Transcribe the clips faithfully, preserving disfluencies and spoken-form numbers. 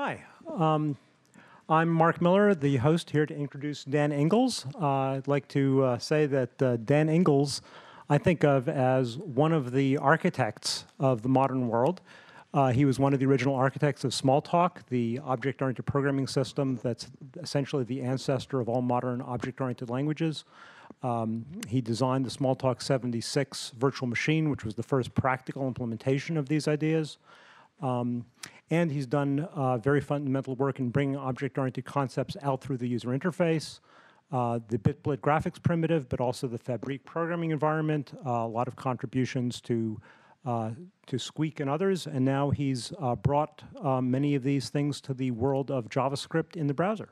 Hi, um, I'm Mark Miller, the host here to introduce Dan Ingalls. Uh, I'd like to uh, say that uh, Dan Ingalls I think of as one of the architects of the modern world. Uh, he was one of the original architects of Smalltalk, the object-oriented programming system that's essentially the ancestor of all modern object-oriented languages. Um, he designed the Smalltalk seventy-six virtual machine, which was the first practical implementation of these ideas. Um, and he's done uh, very fundamental work in bringing object-oriented concepts out through the user interface, uh, the BitBlit graphics primitive, but also the Fabric programming environment, uh, a lot of contributions to, uh, to Squeak and others, and now he's uh, brought uh, many of these things to the world of JavaScript in the browser.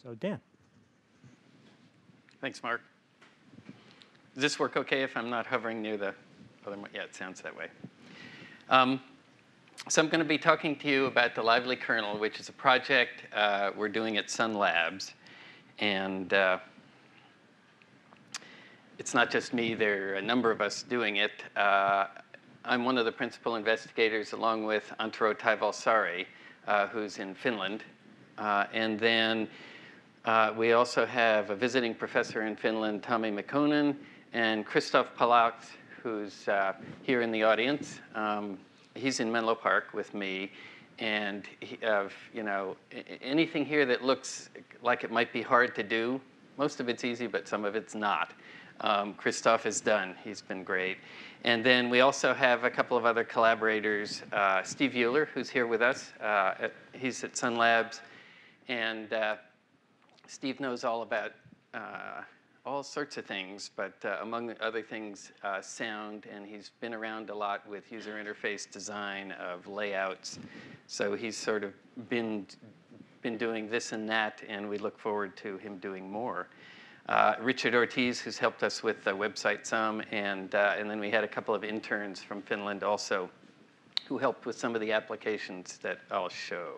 So, Dan. Thanks, Mark. Does this work okay if I'm not hovering near the other mic? Yeah, it sounds that way. Um, So I'm going to be talking to you about the Lively Kernel, which is a project uh, we're doing at Sun Labs. And uh, it's not just me. There are a number of us doing it. Uh, I'm one of the principal investigators, along with Antero Taivalsari, uh, who's in Finland. Uh, and then uh, we also have a visiting professor in Finland, Tommy McConaghy, and Christoph Pollak, who's uh, here in the audience. Um, He's in Menlo Park with me, and he, uh, you know, anything here that looks like it might be hard to do, most of it's easy, but some of it's not. Um, Christoph is done. He's been great. And then we also have a couple of other collaborators, uh, Steve Euler, who's here with us. Uh, at, he's at Sun Labs, and uh, Steve knows all about uh, all sorts of things, but uh, among other things, uh, sound, and he's been around a lot with user interface design of layouts. So he's sort of been, been doing this and that, and we look forward to him doing more. Uh, Richard Ortiz, who's helped us with the website some, and, uh, and then we had a couple of interns from Finland also who helped with some of the applications that I'll show.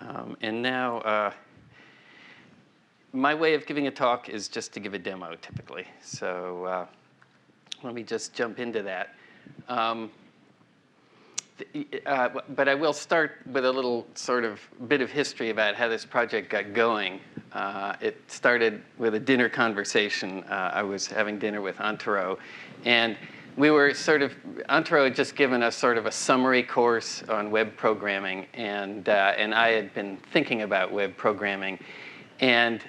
Um, and now, uh, my way of giving a talk is just to give a demo, typically. So uh, let me just jump into that. Um, the, uh, but I will start with a little sort of bit of history about how this project got going. Uh, it started with a dinner conversation. Uh, I was having dinner with Antero, and we were sort of, Antero had just given us sort of a summary course on web programming, and, uh, and I had been thinking about web programming. And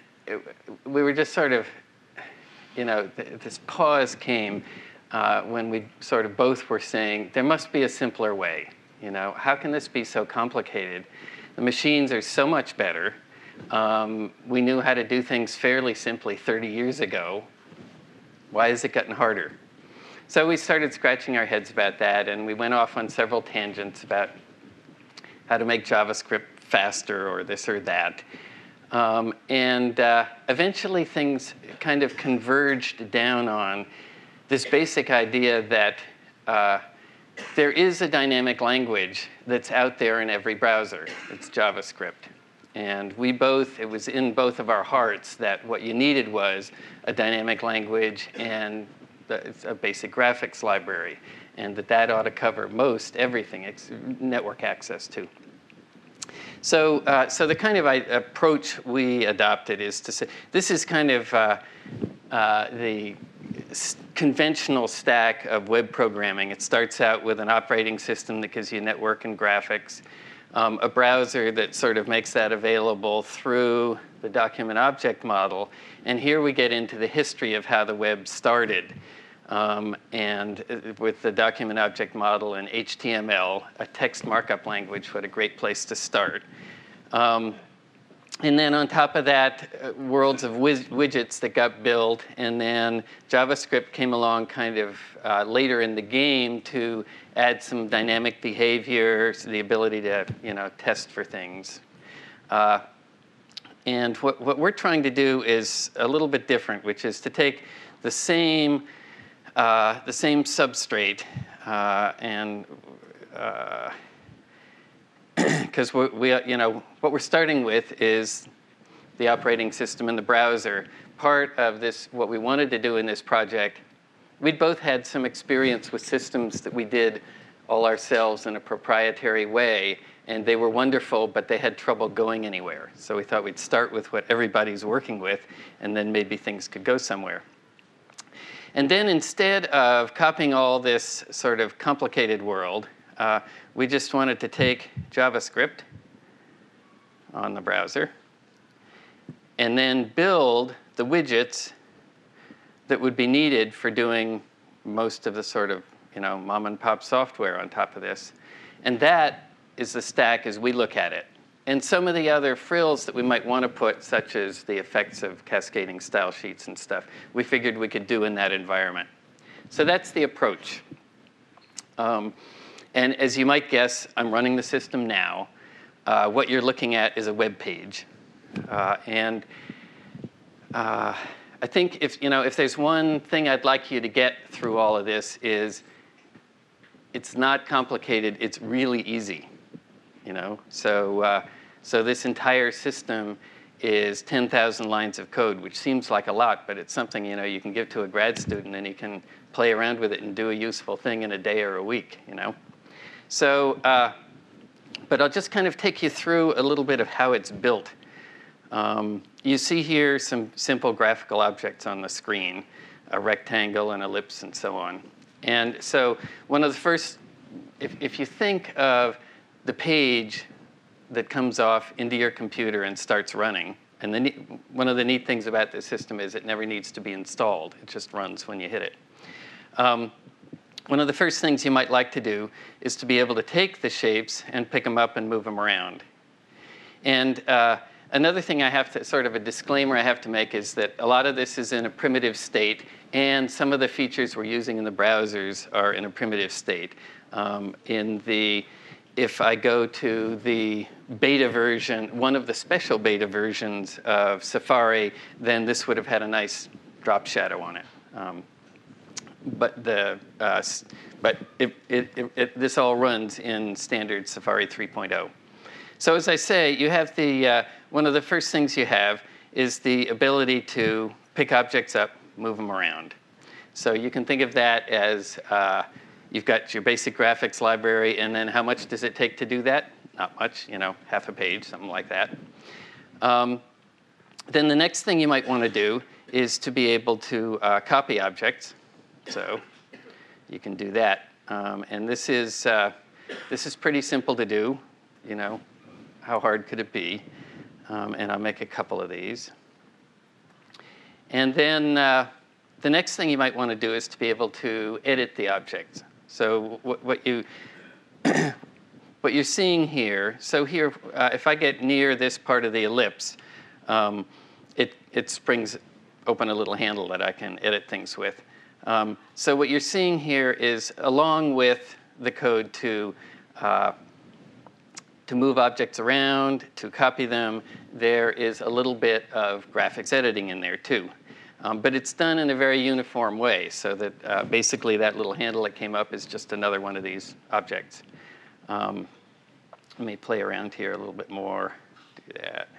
we were just sort of, you know, th this pause came uh, when we sort of both were saying, there must be a simpler way. You know, how can this be so complicated? The machines are so much better. Um, we knew how to do things fairly simply thirty years ago. Why has it gotten harder? So we started scratching our heads about that, and we went off on several tangents about how to make JavaScript faster or this or that. Um, and uh, eventually things kind of converged down on this basic idea that uh, there is a dynamic language that's out there in every browser. It's JavaScript. And we both, it was in both of our hearts that what you needed was a dynamic language and a basic graphics library, and that that ought to cover most everything, ex- network access too. So, uh, so the kind of approach we adopted is to say, this is kind of uh, uh, the conventional stack of web programming. It starts out with an operating system that gives you network and graphics, um, a browser that sort of makes that available through the document object model. And here we get into the history of how the web started. Um, and with the document object model and H T M L, a text markup language, what a great place to start. Um, and then on top of that, uh, worlds of wiz widgets that got built, and then JavaScript came along kind of uh, later in the game to add some dynamic behavior, so the ability to, you know, test for things. Uh, and what, what we're trying to do is a little bit different, which is to take the same Uh, the same substrate, uh, and because uh, we, we, you know, what we're starting with is the operating system and the browser. Part of this, what we wanted to do in this project, we'd both had some experience with systems that we did all ourselves in a proprietary way, and they were wonderful, but they had trouble going anywhere. So we thought we'd start with what everybody's working with, and then maybe things could go somewhere. And then instead of copying all this sort of complicated world, uh, we just wanted to take JavaScript on the browser and then build the widgets that would be needed for doing most of the sort of, you know, mom and pop software on top of this. And that is the stack as we look at it. And some of the other frills that we might want to put, such as the effects of cascading style sheets and stuff, we figured we could do in that environment. So that's the approach. Um, and as you might guess, I'm running the system now. Uh, what you're looking at is a web page. Uh, and uh, I think if, you know, if there's one thing I'd like you to get through all of this is it's not complicated. It's really easy. You know? So uh, So this entire system is ten thousand lines of code, which seems like a lot, but it's something, you know, you can give to a grad student, and you can play around with it and do a useful thing in a day or a week. You know? So, uh, but I'll just kind of take you through a little bit of how it's built. Um, you see here some simple graphical objects on the screen, a rectangle, an ellipse, and so on. And so one of the first, if, if you think of the page that comes off into your computer and starts running. And the, one of the neat things about this system is it never needs to be installed. It just runs when you hit it. Um, one of the first things you might like to do is to be able to take the shapes and pick them up and move them around. And uh, another thing I have to, sort of a disclaimer I have to make, is that a lot of this is in a primitive state, and some of the features we're using in the browsers are in a primitive state. Um, in the If I go to the beta version, one of the special beta versions of Safari, then this would have had a nice drop shadow on it. Um, but the, uh, but it, it, it, it, this all runs in standard Safari three point oh. So as I say, you have the, uh, one of the first things you have is the ability to pick objects up, move them around. So you can think of that as uh, you've got your basic graphics library, and then how much does it take to do that? Not much, you know, half a page, something like that. Um, then the next thing you might want to do is to be able to uh, copy objects. So you can do that. Um, and this is, uh, this is pretty simple to do. You know, how hard could it be? Um, and I'll make a couple of these. And then uh, the next thing you might want to do is to be able to edit the objects. So what, what, you, what you're seeing here, so here, uh, if I get near this part of the ellipse, um, it, it springs open a little handle that I can edit things with. Um, so what you're seeing here is, along with the code to, uh, to move objects around, to copy them, there is a little bit of graphics editing in there, too. Um, but it's done in a very uniform way, so that uh, basically that little handle that came up is just another one of these objects. Um, let me play around here a little bit more. Do that.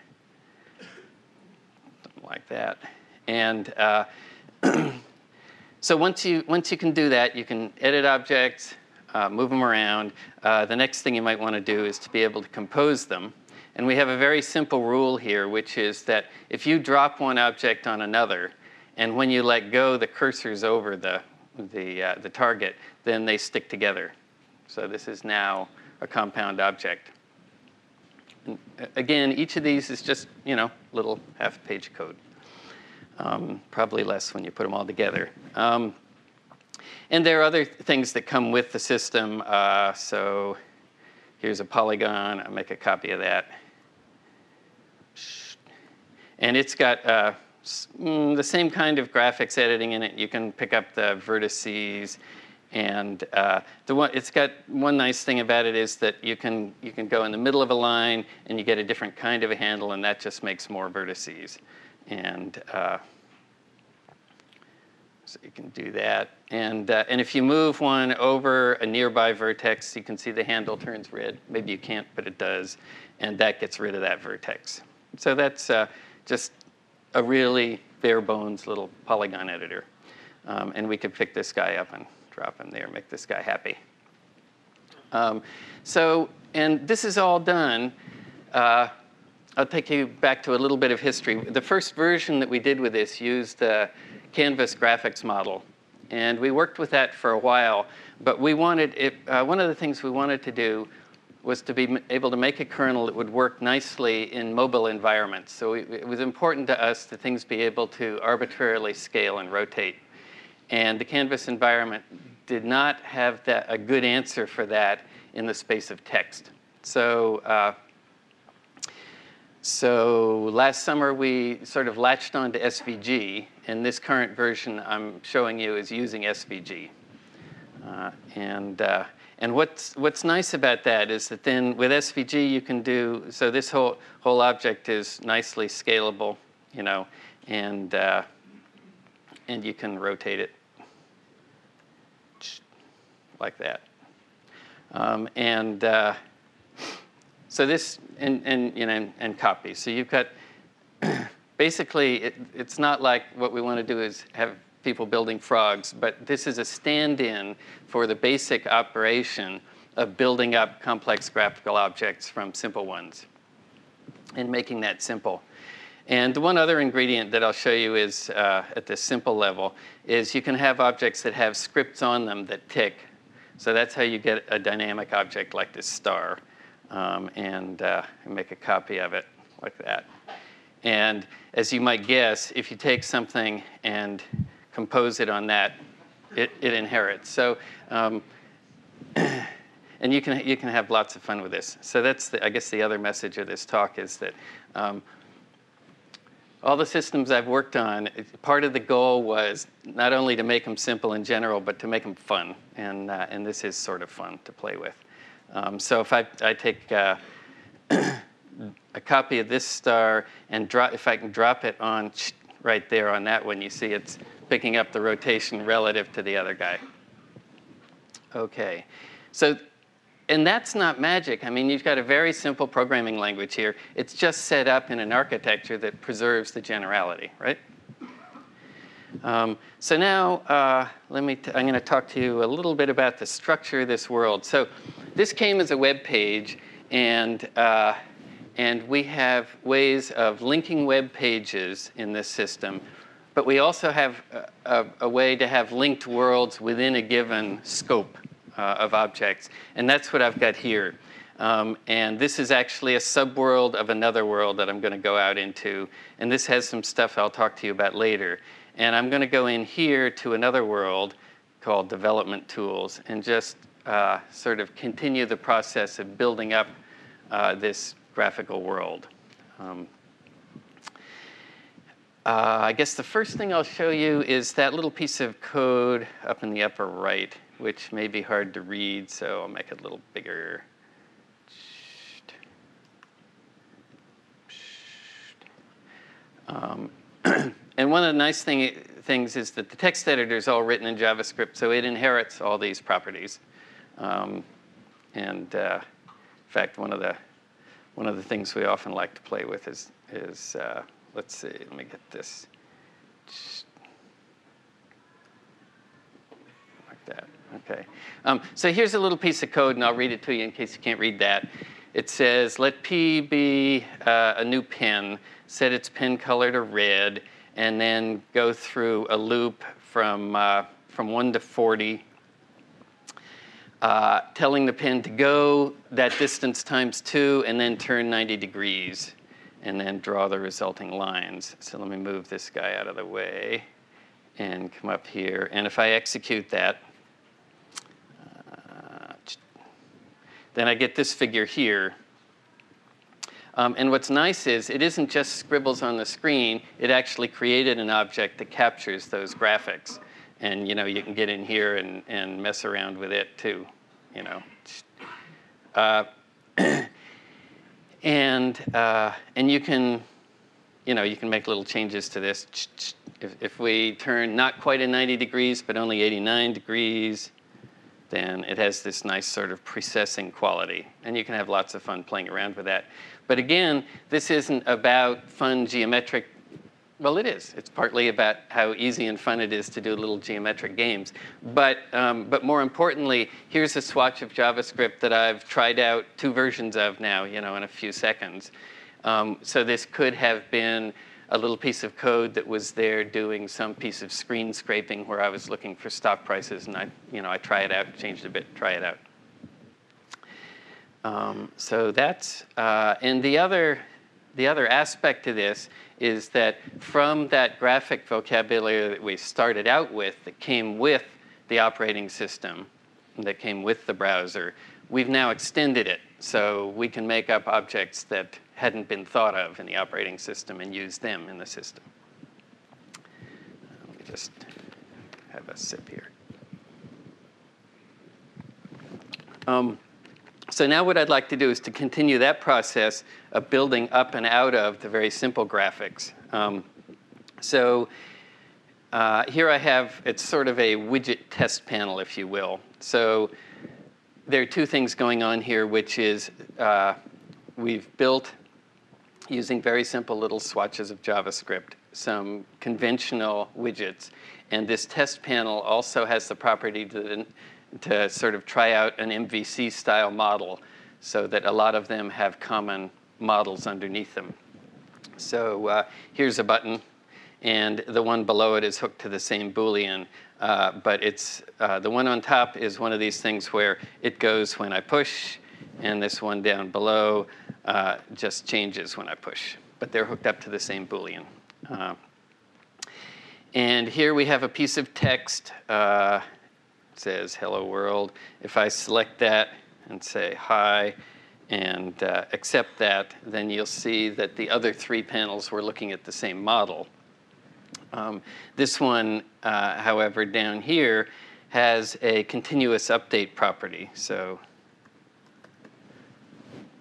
Something like that. And uh, so once you, once you can do that, you can edit objects, uh, move them around. Uh, the next thing you might want to do is to be able to compose them. And we have a very simple rule here, which is that if you drop one object on another, and when you let go, the cursor's over the, the, uh, the target, then they stick together. So this is now a compound object. And again, each of these is just, you know, little half-page code. Um, probably less when you put them all together. Um, and there are other things that come with the system. Uh, so here's a polygon. I'll make a copy of that. And it's got uh, the same kind of graphics editing in it. You can pick up the vertices, and uh, the one, it's got one nice thing about it is that you can you can go in the middle of a line, and you get a different kind of a handle, and that just makes more vertices, and uh, so you can do that. And uh, and if you move one over a nearby vertex, you can see the handle turns red. Maybe you can't, but it does, and that gets rid of that vertex. So that's uh, just a really bare-bones little polygon editor. Um, and we could pick this guy up and drop him there, make this guy happy. Um, so, and this is all done. Uh, I'll take you back to a little bit of history. The first version that we did with this used the Canvas graphics model. And we worked with that for a while. But we wanted, it, uh, one of the things we wanted to do was to be able to make a kernel that would work nicely in mobile environments. So it, it was important to us that things be able to arbitrarily scale and rotate. And the Canvas environment did not have that, a good answer for that in the space of text. So, uh, so last summer, we sort of latched on to S V G. And this current version I'm showing you is using S V G. Uh, and uh, and what's, what's nice about that is that then with S V G, you can do, so this whole, whole object is nicely scalable, you know, and, uh, and you can rotate it like that. Um, and uh, so this, and, and, you know, and, and copy. So you've got, basically, it, it's not like what we want to do is have people building frogs, but this is a stand-in for the basic operation of building up complex graphical objects from simple ones and making that simple. And the one other ingredient that I'll show you is, uh, at the simple level, is you can have objects that have scripts on them that tick. So that's how you get a dynamic object like this star, um, and uh, make a copy of it like that. And as you might guess, if you take something and compose it on that, it, it inherits. So, um, and you can you can have lots of fun with this. So that's the, I guess the other message of this talk is that um, all the systems I've worked on, part of the goal was not only to make them simple in general, but to make them fun. And uh, and this is sort of fun to play with. Um, so if I I take uh, a copy of this star and drop, if I can drop it on right there on that one, you see it's picking up the rotation relative to the other guy. Okay, so, and that's not magic. I mean, you've got a very simple programming language here. It's just set up in an architecture that preserves the generality, right? Um, so now, uh, let me t I'm going to talk to you a little bit about the structure of this world. So this came as a web page, and uh, And we have ways of linking web pages in this system. But we also have a, a, a way to have linked worlds within a given scope uh, of objects. And that's what I've got here. Um, and this is actually a subworld of another world that I'm going to go out into. And this has some stuff I'll talk to you about later. And I'm going to go in here to another world called Development Tools and just uh, sort of continue the process of building up uh, this graphical world. Um, uh, I guess the first thing I'll show you is that little piece of code up in the upper right, which may be hard to read, so I'll make it a little bigger. Um, and one of the nice thing, things is that the text editor is all written in JavaScript, so it inherits all these properties. Um, and uh, in fact, one of the One of the things we often like to play with is, is uh, let's see, let me get this. Like that, OK. Um, so here's a little piece of code, and I'll read it to you in case you can't read that. It says, let P be uh, a new pin, set its pin color to red, and then go through a loop from, uh, from one to forty. Uh, telling the pin to go that distance times two, and then turn ninety degrees, and then draw the resulting lines. So let me move this guy out of the way and come up here. And if I execute that, uh, then I get this figure here. Um, and what's nice is it isn't just scribbles on the screen. It actually created an object that captures those graphics. And you know, you can get in here and, and mess around with it too, you know. Uh, and uh, and you can, you know, you can make little changes to this. If, if we turn not quite at ninety degrees, but only eighty-nine degrees, then it has this nice sort of precessing quality. And you can have lots of fun playing around with that. But again, this isn't about fun geometric Well, it is. It's partly about how easy and fun it is to do little geometric games. But, um, but more importantly, here's a swatch of JavaScript that I've tried out two versions of now, you know, in a few seconds. Um, so this could have been a little piece of code that was there doing some piece of screen scraping where I was looking for stock prices, and I, you know, I try it out, changed a bit, try it out. Um, so that's, uh, and the other, the other aspect to this is that from that graphic vocabulary that we started out with, that came with the operating system, that came with the browser, we've now extended it. So we can make up objects that hadn't been thought of in the operating system and use them in the system. Let me just have a sip here. Um, So now what I'd like to do is to continue that process of building up and out of the very simple graphics. Um, so uh, here I have, it's sort of a widget test panel, if you will. So there are two things going on here, which is uh, we've built, using very simple little swatches of JavaScript, some conventional widgets. And this test panel also has the property to to sort of try out an M V C style model so that a lot of them have common models underneath them. So uh, here's a button, and the one below it is hooked to the same Boolean, uh, but it's uh, the one on top is one of these things where it goes when I push, and this one down below uh, just changes when I push, but they're hooked up to the same Boolean. Uh, and here we have a piece of text. Uh, says hello world. If I select that and say hi and uh, accept that, then you'll see that the other three panels were looking at the same model. Um, this one, uh, however, down here has a continuous update property. So,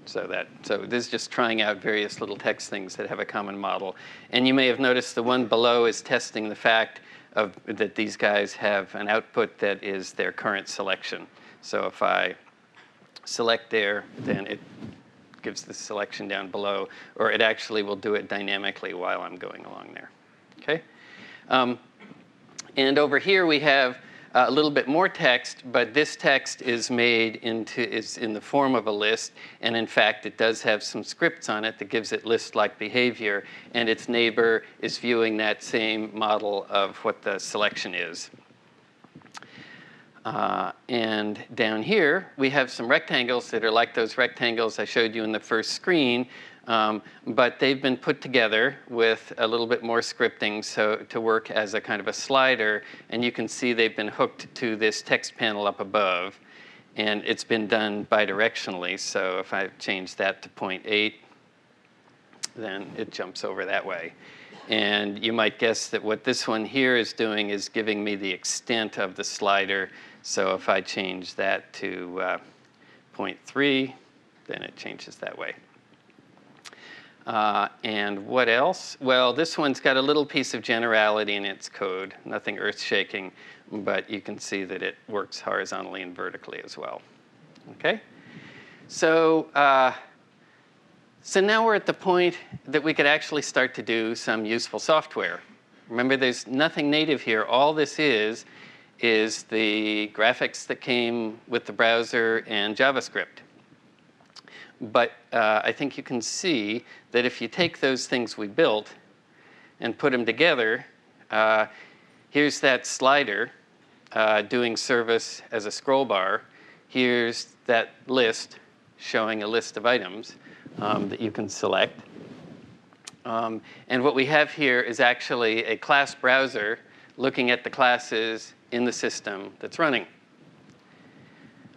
so, that, so this is just trying out various little text things that have a common model. And you may have noticed the one below is testing the fact Of, that these guys have an output that is their current selection. So if I select there, then it gives the selection down below, or it actually will do it dynamically while I'm going along there. Okay? Um, and over here we have a little bit more text, but this text is made into, is in the form of a list, and in fact it does have some scripts on it that gives it list-like behavior, and its neighbor is viewing that same model of what the selection is. Uh, and down here we have some rectangles that are like those rectangles I showed you in the first screen, um, but they've been put together with a little bit more scripting so to work as a kind of a slider, and you can see they've been hooked to this text panel up above, and it's been done bidirectionally. So if I change that to zero point eight, then it jumps over that way. And you might guess that what this one here is doing is giving me the extent of the slider. So if I change that to uh, zero point three, then it changes that way. Uh, and what else? Well, this one's got a little piece of generality in its code, nothing earth-shaking, but you can see that it works horizontally and vertically as well. Okay? So, uh, So now we're at the point that we could actually start to do some useful software. Remember, there's nothing native here. All this is, is the graphics that came with the browser and JavaScript. But uh, I think you can see that if you take those things we built and put them together, uh, here's that slider uh, doing service as a scroll bar. Here's that list showing a list of items. Um, that you can select. Um, and what we have here is actually a class browser looking at the classes in the system that's running.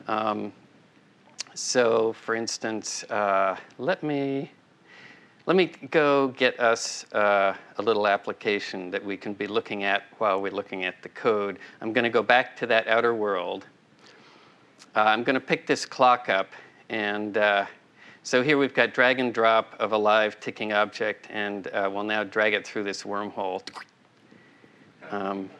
Um, so for instance, uh, let me, let me go get us uh, a little application that we can be looking at while we're looking at the code. I'm going to go back to that outer world. Uh, I'm going to pick this clock up and uh, So here we've got drag and drop of a live ticking object, and uh, we'll now drag it through this wormhole. Um,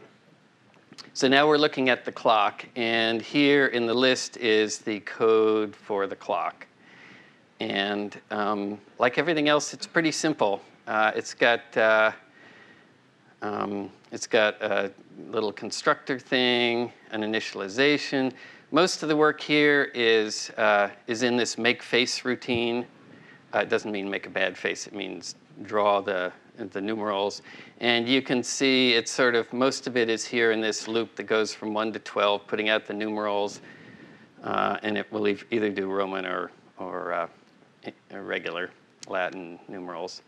so now we're looking at the clock, and here in the list is the code for the clock. And um, like everything else, it's pretty simple. Uh, it's got uh, Um, it's got a little constructor thing, an initialization. Most of the work here is, uh, is in this make face routine. Uh, it doesn't mean make a bad face, it means draw the, the numerals. And you can see it's sort of, most of it is here in this loop that goes from one to twelve, putting out the numerals, uh, and it will either do Roman or, or uh, regular Latin numerals.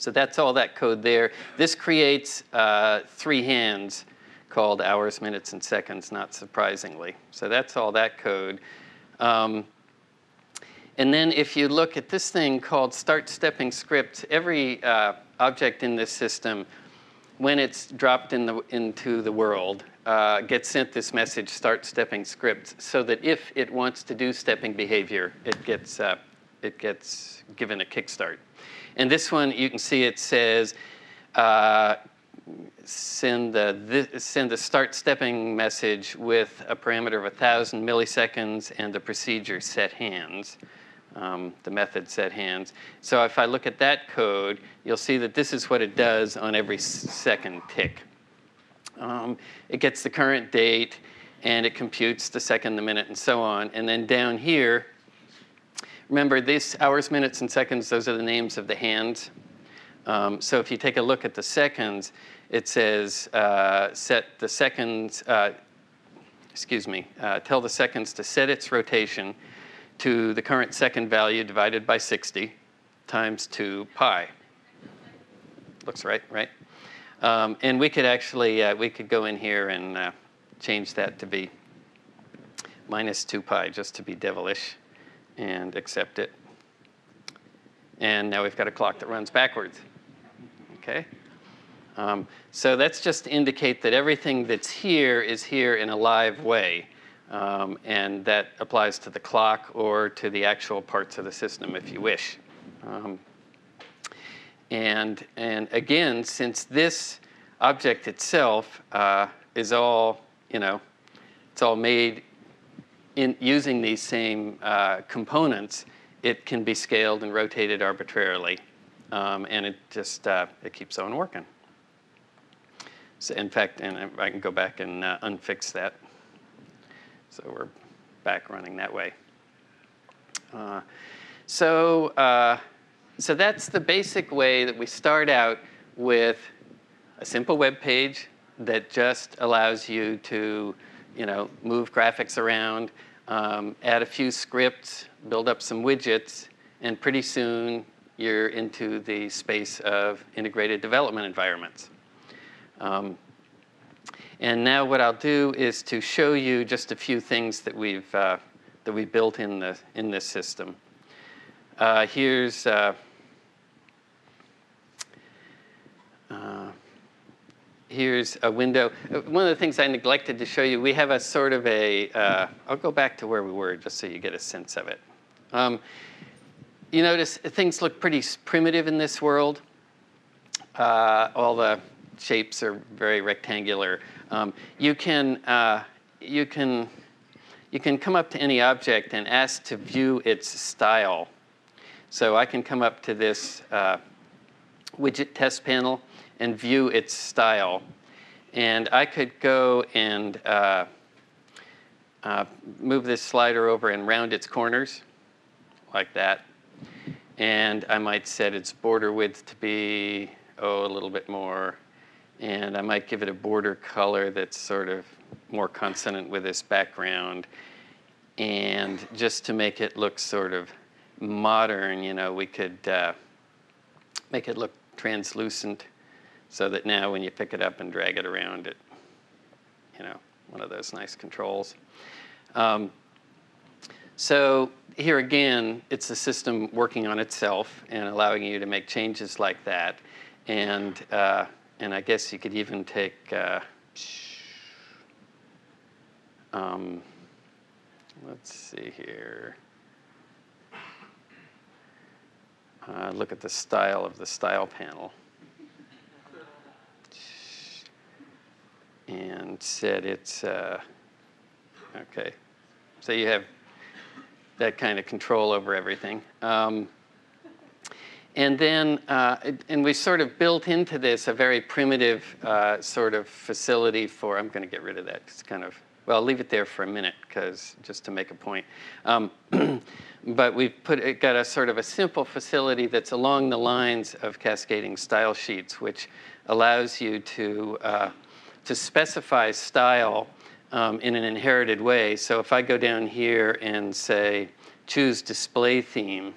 So that's all that code there. This creates uh, three hands called hours, minutes, and seconds, not surprisingly. So that's all that code. Um, and then if you look at this thing called start stepping script, every uh, object in this system, when it's dropped in the, into the world, uh, gets sent this message, start stepping script, so that if it wants to do stepping behavior, it gets, uh, it gets given a kickstart. And this one, you can see it says, uh, send the send the start stepping message with a parameter of one thousand milliseconds and the procedure set hands, um, the method set hands. So if I look at that code, you'll see that this is what it does on every second tick. Um, it gets the current date, and it computes the second, the minute, and so on. And then down here, remember, these hours, minutes, and seconds, those are the names of the hands. Um, so if you take a look at the seconds, it says uh, set the seconds, uh, excuse me, uh, tell the seconds to set its rotation to the current second value divided by sixty times two pi. Looks right, right? Um, and we could actually, uh, we could go in here and uh, change that to be minus two pi just to be devilish, and accept it. And now we've got a clock that runs backwards, okay? Um, so that's just to indicate that everything that's here is here in a live way, um, and that applies to the clock or to the actual parts of the system if you wish. Um, and, and again, since this object itself uh, is all, you know, it's all made in using these same uh, components, it can be scaled and rotated arbitrarily, um, and it just uh, it keeps on working. So in fact, and I can go back and uh, unfix that. So we're back running that way. Uh, so uh, so that's the basic way that we start out with a simple web page that just allows you to, you know, move graphics around. Um, add a few scripts, build up some widgets, and pretty soon you're into the space of integrated development environments. Um, and now what I'll do is to show you just a few things that we've uh, that we built in the in this system. Uh, here's uh, uh, Here's a window. One of the things I neglected to show you, we have a sort of a, uh, I'll go back to where we were just so you get a sense of it. Um, you notice things look pretty primitive in this world. Uh, all the shapes are very rectangular. Um, you can, uh, you can, you can come up to any object and ask to view its style. So I can come up to this uh, widget test panel and view its style. And I could go and uh, uh, move this slider over and round its corners like that. And I might set its border width to be, oh, a little bit more. And I might give it a border color that's sort of more consonant with this background. And just to make it look sort of modern, you know, we could uh, make it look translucent, so that now when you pick it up and drag it around, it, you know, one of those nice controls. Um, so here again, it's the system working on itself and allowing you to make changes like that. And, uh, and I guess you could even take, uh, um, let's see here. Uh, look at the style of the style panel. And said it's, uh, okay. So you have that kind of control over everything. Um, And then, uh, and we sort of built into this a very primitive uh, sort of facility for, I'm going to get rid of that. It's kind of, well, I'll leave it there for a minute, because just to make a point. Um, but we've put, it got a sort of a simple facility that's along the lines of cascading style sheets, which allows you to, uh, to specify style um, in an inherited way. So if I go down here and say, choose display theme,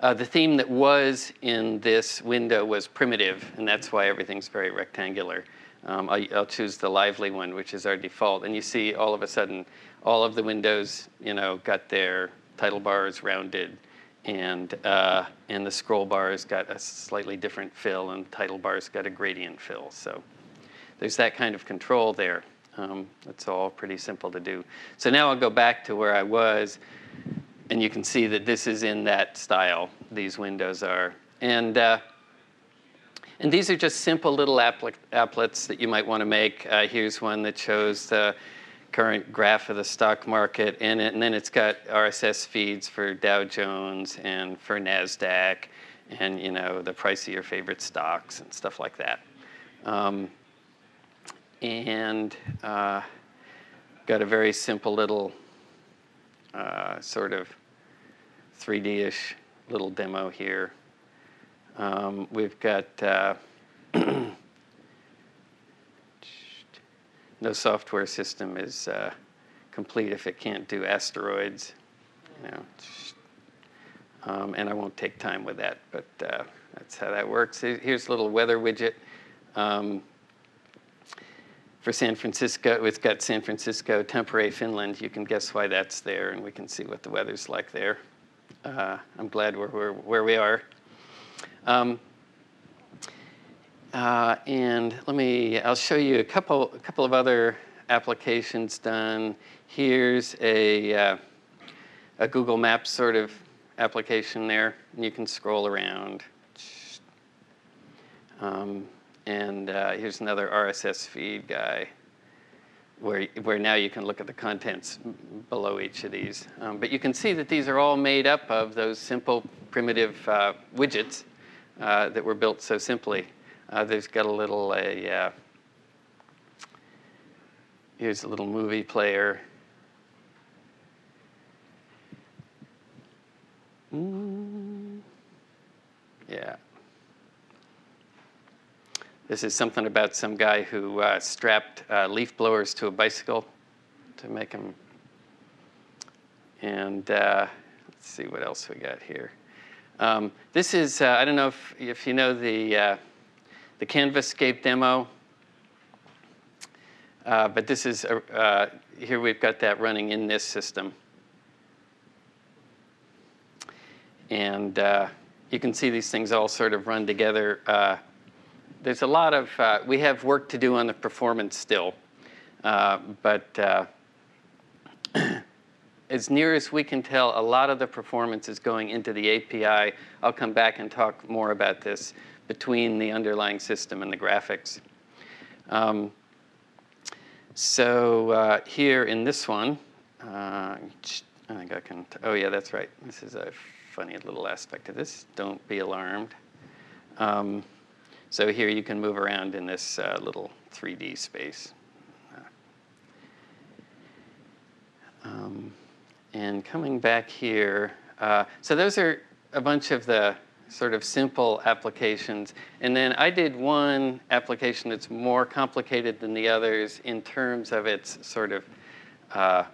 Uh, the theme that was in this window was primitive, and that's why everything's very rectangular. Um, I, I'll choose the lively one, which is our default. And you see all of a sudden, all of the windows, you know, got their title bars rounded, and, uh, and the scroll bars got a slightly different fill, and title bars got a gradient fill. So there's that kind of control there. Um, it's all pretty simple to do. So now I'll go back to where I was. And you can see that this is in that style, these windows are. And, uh, and these are just simple little applet, applets that you might want to make. Uh, here's one that shows the current graph of the stock market in it. And then it's got R S S feeds for Dow Jones and for NASDAQ and, you know, the price of your favorite stocks and stuff like that. Um, and uh, got a very simple little uh, sort of three D-ish little demo here. Um, we've got uh, no software system is uh, complete if it can't do asteroids, you know. Um, and I won't take time with that, but uh, that's how that works. Here's a little weather widget um, for San Francisco. It's got San Francisco, Tampere, Finland. You can guess why that's there, and we can see what the weather's like there. Uh, I'm glad we're, we're where we are. Um, uh, and let me, I'll show you a couple, a couple of other applications done. Here's a, uh, a Google Maps sort of application there, and you can scroll around. Um, And uh, here's another R S S feed guy, where, where now you can look at the contents below each of these. Um, but you can see that these are all made up of those simple, primitive uh, widgets uh, that were built so simply. Uh, there's got a little, a, uh, here's a little movie player. Mm. Yeah. This is something about some guy who uh, strapped uh, leaf blowers to a bicycle to make them. And uh, let's see what else we got here. Um, this is, uh, I don't know if, if you know the, uh, the Canvascape demo. Uh, but this is, a, uh, here we've got that running in this system. And uh, you can see these things all sort of run together. Uh, There's a lot of, uh, we have work to do on the performance still, uh, but uh, as near as we can tell, a lot of the performance is going into the A P I. I'll come back and talk more about this between the underlying system and the graphics. Um, so uh, here in this one, uh, I think I can, t oh yeah, that's right. This is a funny little aspect of this. Don't be alarmed. Um, So here you can move around in this uh, little three D space. Um, and coming back here, uh, so those are a bunch of the sort of simple applications. And then I did one application that's more complicated than the others in terms of its sort of uh,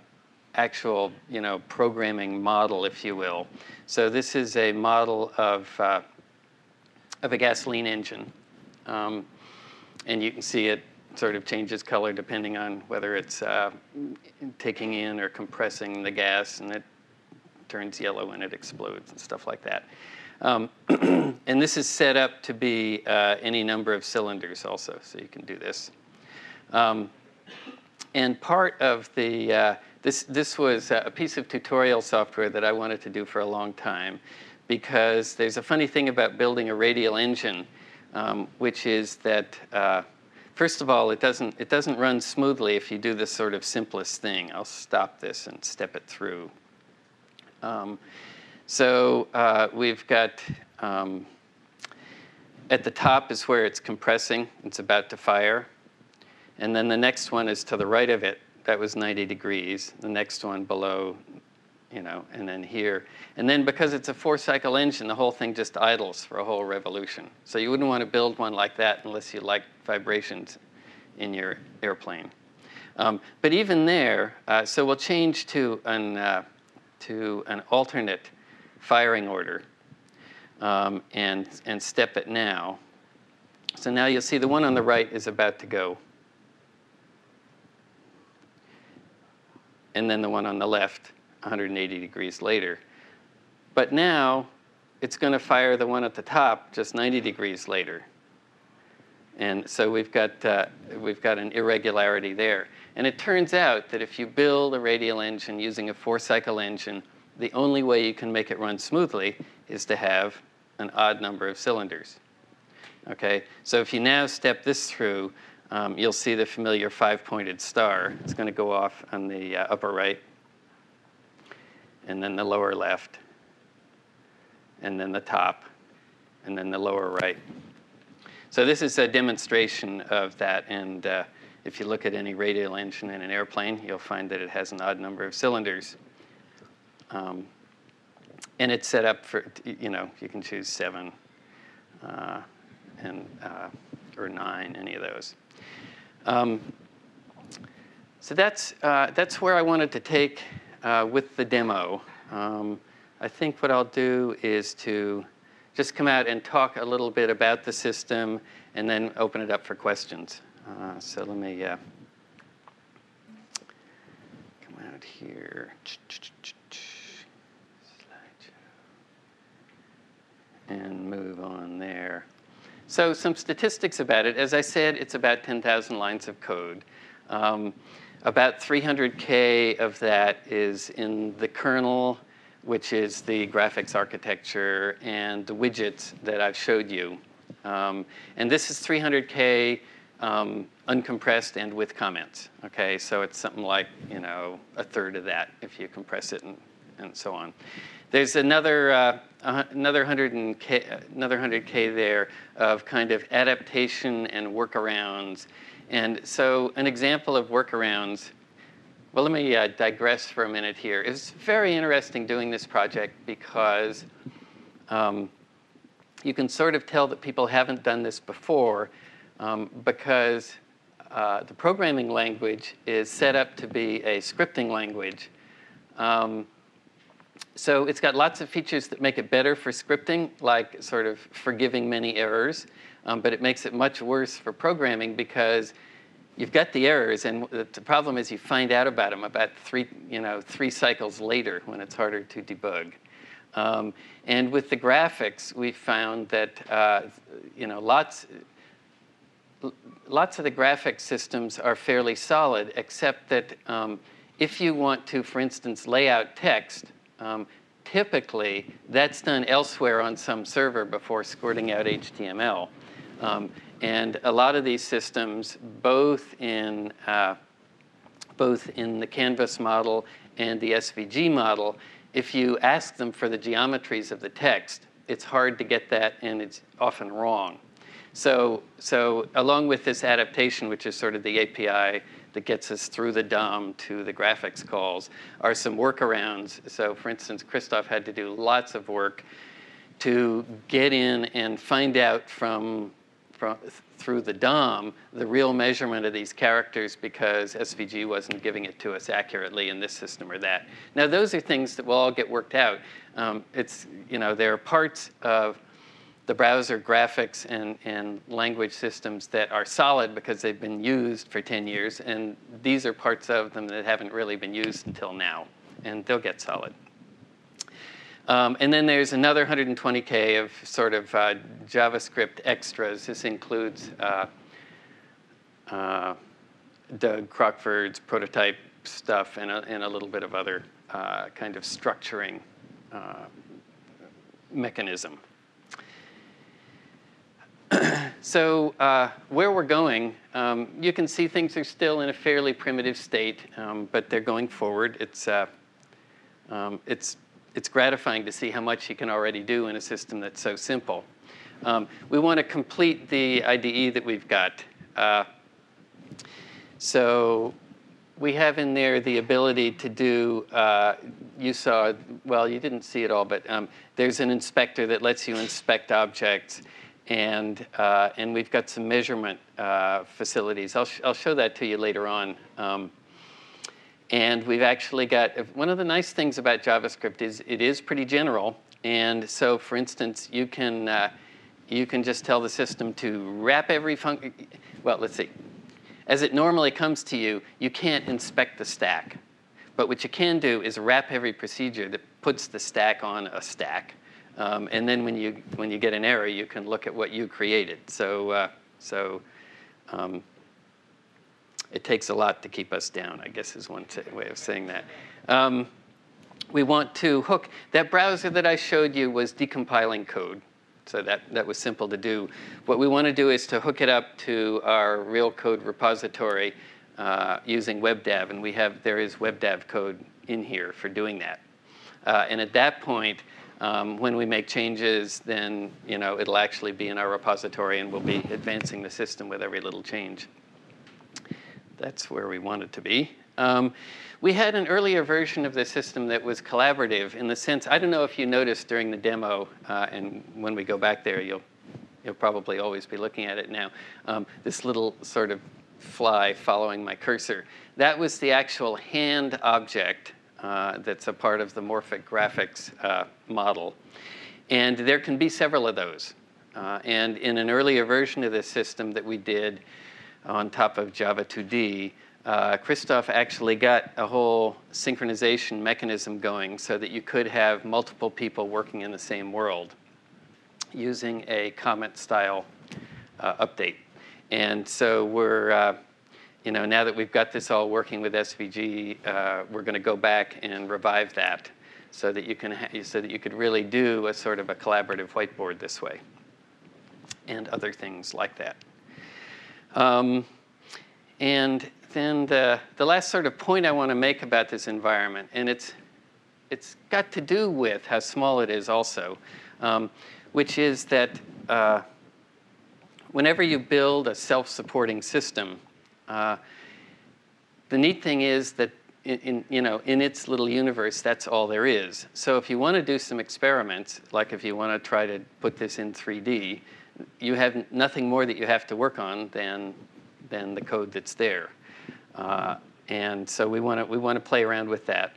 actual, you know, programming model, if you will. So this is a model of, uh, of a gasoline engine. Um, and you can see it sort of changes color depending on whether it's uh, taking in or compressing the gas, and it turns yellow and it explodes and stuff like that. Um, and this is set up to be uh, any number of cylinders also, so you can do this. Um, and part of the, uh, this, this was a piece of tutorial software that I wanted to do for a long time, because there's a funny thing about building a radial engine, um, which is that, uh, first of all, it doesn't, it doesn't run smoothly if you do this sort of simplest thing. I'll stop this and step it through. Um, so uh, we've got Um, at the top is where it's compressing. It's about to fire. And then the next one is to the right of it. That was ninety degrees. The next one below, you know, and then here. And then because it's a four-cycle engine, the whole thing just idles for a whole revolution. So you wouldn't want to build one like that unless you like vibrations in your airplane. Um, but even there, uh, so we'll change to an, uh, to an alternate firing order um, and, and step it now. So now you'll see the one on the right is about to go. And then the one on the left, one hundred eighty degrees later. But now it's going to fire the one at the top just ninety degrees later. And so we've got, uh, we've got an irregularity there. And it turns out that if you build a radial engine using a four-cycle engine, the only way you can make it run smoothly is to have an odd number of cylinders. Okay? So if you now step this through, um, you'll see the familiar five-pointed star. It's going to go off on the uh, upper right, and then the lower left, and then the top, and then the lower right. So this is a demonstration of that, and uh, if you look at any radial engine in an airplane, you'll find that it has an odd number of cylinders. Um, and it's set up for, you know, you can choose seven uh, and, uh, or nine, any of those. Um, so that's, uh, that's where I wanted to take uh, with the demo. Um, I think what I'll do is to just come out and talk a little bit about the system and then open it up for questions. Uh, so let me uh, come out here. And move on there. So some statistics about it. As I said, it's about ten thousand lines of code. Um, about three hundred K of that is in the kernel, which is the graphics architecture and the widgets that I've showed you. Um, and this is three hundred K um, uncompressed and with comments. Okay, so it's something like, you know, a third of that if you compress it and, and so on. There's another uh, another one hundred K there of kind of adaptation and workarounds. And so an example of workarounds. Well, let me uh, digress for a minute here. It's very interesting doing this project because um, you can sort of tell that people haven't done this before um, because uh, the programming language is set up to be a scripting language. Um, so it's got lots of features that make it better for scripting, like sort of forgiving many errors, um, but it makes it much worse for programming because you've got the errors, and the problem is you find out about them about three, you know, three cycles later when it's harder to debug. Um, and with the graphics, we found that uh, you know, lots, lots of the graphic systems are fairly solid, except that um, if you want to, for instance, lay out text, um, typically that's done elsewhere on some server before squirting out H T M L. Um, And a lot of these systems, both in, uh, both in the Canvas model and the S V G model, if you ask them for the geometries of the text, it's hard to get that, and it's often wrong. So, so along with this adaptation, which is sort of the A P I that gets us through the D O M to the graphics calls, are some workarounds. So for instance, Christoph had to do lots of work to get in and find out from through the D O M, the real measurement of these characters because S V G wasn't giving it to us accurately in this system or that. Now, those are things that will all get worked out. Um, it's, you know, there are parts of the browser graphics and, and language systems that are solid because they've been used for ten years, and these are parts of them that haven't really been used until now, and they'll get solid. Um, and then there's another one hundred twenty K of sort of uh, JavaScript extras. This includes uh, uh, Doug Crockford's prototype stuff and a, and a little bit of other uh, kind of structuring uh, mechanism. So uh, where we're going, um, you can see things are still in a fairly primitive state, um, but they're going forward. It's, uh, um, it's it's gratifying to see how much you can already do in a system that's so simple. Um, we want to complete the I D E that we've got. Uh, so we have in there the ability to do, uh, you saw, well, you didn't see it all, but um, there's an inspector that lets you inspect objects. And, uh, and we've got some measurement uh, facilities. I'll, sh I'll show that to you later on. Um, and we've actually got, one of the nice things about JavaScript is it is pretty general. And so, for instance, you can, uh, you can just tell the system to wrap every function. Well, let's see. As it normally comes to you, you can't inspect the stack. But what you can do is wrap every procedure that puts the stack on a stack. Um, and then when you when you get an error, you can look at what you created. So uh, so um, it takes a lot to keep us down, I guess, is one way of saying that. Um, we want to hook. That browser that I showed you was decompiling code. So that, that was simple to do. What we want to do is to hook it up to our real code repository uh, using WebDAV. And we have there is WebDAV code in here for doing that. Uh, and at that point, Um, when we make changes, then you know it'll actually be in our repository, and we'll be advancing the system with every little change. That's where we want it to be. Um, we had an earlier version of the system that was collaborative in the sense, I don't know if you noticed during the demo, uh, and when we go back there, you'll you'll probably always be looking at it now. Um, this little sort of fly following my cursor, that was the actual hand object. Uh, that's a part of the morphic graphics uh, model. And there can be several of those. Uh, and in an earlier version of this system that we did on top of Java two D, uh, Christoph actually got a whole synchronization mechanism going so that you could have multiple people working in the same world using a comment style uh, update. And so we're uh, You know, now that we've got this all working with S V G, uh, we're going to go back and revive that, so that you can ha so that you could really do a sort of a collaborative whiteboard this way, and other things like that. Um, and then the the last sort of point I want to make about this environment, and it's it's got to do with how small it is also, um, which is that uh, whenever you build a self-supporting system. Uh, the neat thing is that in, in, you know, in its little universe, that's all there is. So if you want to do some experiments, like if you want to try to put this in three D, you have nothing more that you have to work on than, than the code that's there. Uh, and so we want to we want to play around with that.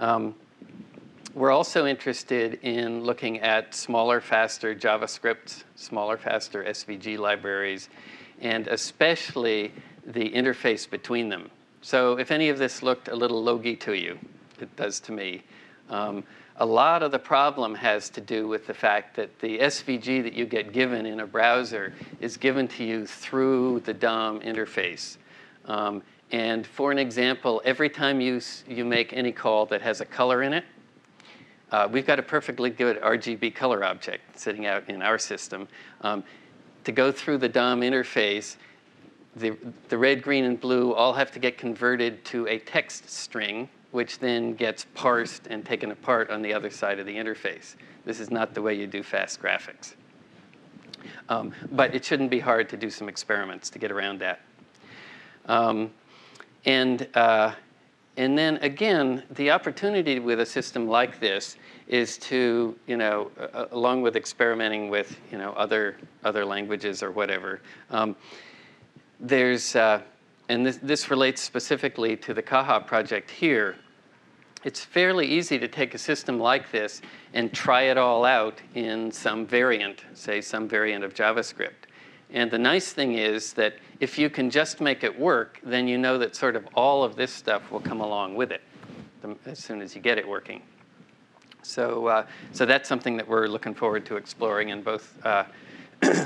Um, we're also interested in looking at smaller, faster JavaScript, smaller, faster S V G libraries, and especially the interface between them. So if any of this looked a little logy to you, it does to me. Um, a lot of the problem has to do with the fact that the S V G that you get given in a browser is given to you through the D O M interface. Um, and for an example, every time you, you make any call that has a color in it, uh, we've got a perfectly good R G B color object sitting out in our system. Um, to go through the D O M interface, The, the red, green, and blue all have to get converted to a text string, which then gets parsed and taken apart on the other side of the interface. This is not the way you do fast graphics. Um, but it shouldn't be hard to do some experiments to get around that. Um, and, uh, and then again, the opportunity with a system like this is to, you know, uh, along with experimenting with, you know, other, other languages or whatever, um, There's, uh, and this, this relates specifically to the Caja project here. It's fairly easy to take a system like this and try it all out in some variant, say some variant of JavaScript. And the nice thing is that if you can just make it work, then you know that sort of all of this stuff will come along with it as soon as you get it working. So, uh, so that's something that we're looking forward to exploring in both uh,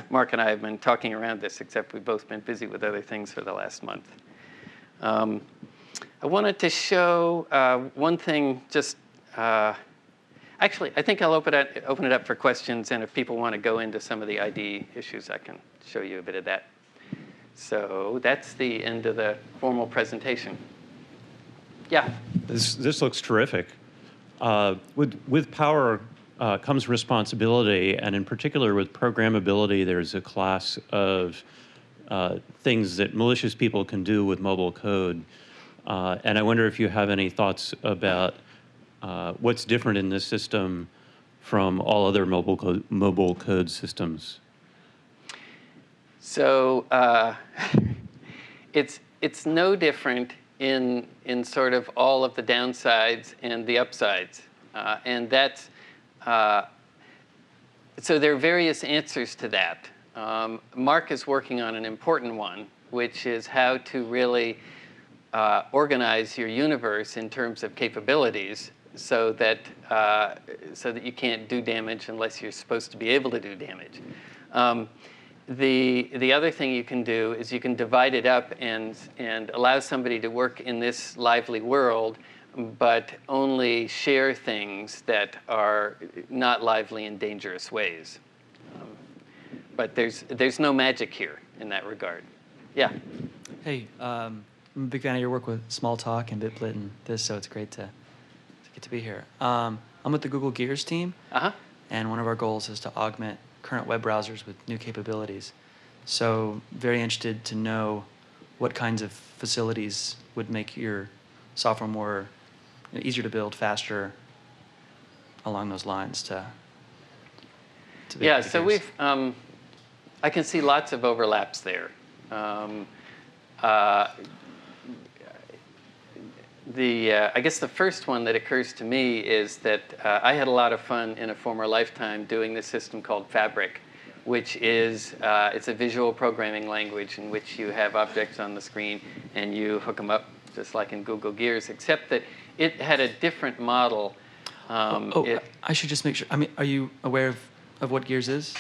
Mark and I have been talking around this, except we've both been busy with other things for the last month. Um, I wanted to show uh, one thing just, uh, actually, I think I'll open it, open it up for questions, and if people want to go into some of the I D issues, I can show you a bit of that. So that's the end of the formal presentation. Yeah? This, this looks terrific. uh, with, with power uh, comes responsibility, and in particular with programmability, there's a class of uh, things that malicious people can do with mobile code. Uh, and I wonder if you have any thoughts about uh, what's different in this system from all other mobile code, mobile code systems. So uh, it's it's no different in in sort of all of the downsides and the upsides, uh, and that's uh, so there are various answers to that. Um, Mark is working on an important one, which is how to really Uh, organize your universe in terms of capabilities so that, uh, so that you can't do damage unless you're supposed to be able to do damage. Um, the, the other thing you can do is you can divide it up and, and allow somebody to work in this lively world, but only share things that are not lively in dangerous ways. Um, but there's, there's no magic here in that regard. Yeah? Hey. Um I'm a big fan of your work with Smalltalk and BitBlit and this, so it's great to, to get to be here. Um, I'm with the Google Gears team, uh-huh. and one of our goals is to augment current web browsers with new capabilities. So very interested to know what kinds of facilities would make your software more, you know, easier to build, faster, along those lines to, to be Yeah, so we've, um, I can see lots of overlaps there. Um, uh, The, uh, I guess the first one that occurs to me is that uh, I had a lot of fun in a former lifetime doing this system called Fabric, which is uh, it's a visual programming language in which you have objects on the screen and you hook them up just like in Google Gears, except that it had a different model. Um, oh, oh it, I should just make sure. I mean, are you aware of, of what Gears is?